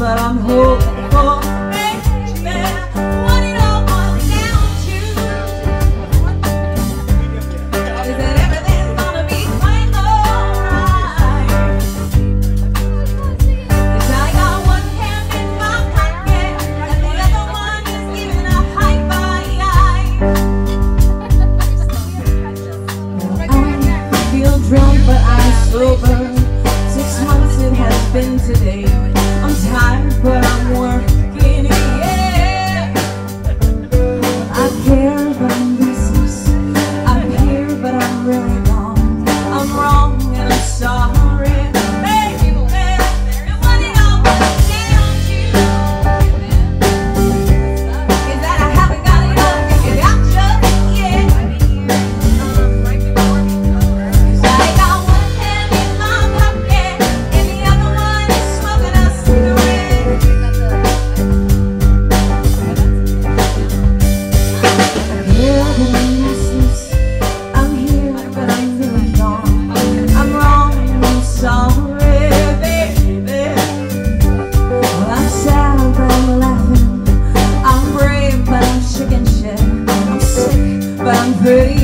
but I'm hopeful. Over 6 months it has been today. I'm tired, but I'm working. Yeah, I care, but I'm useless. I'm here, but I'm really wrong. I'm wrong and I'm sorry. Baby, what it all boils down to is that I haven't got it all figured out just yet. I got one. But I'm brave, but I'm chicken shit. I'm sick, but I'm pretty.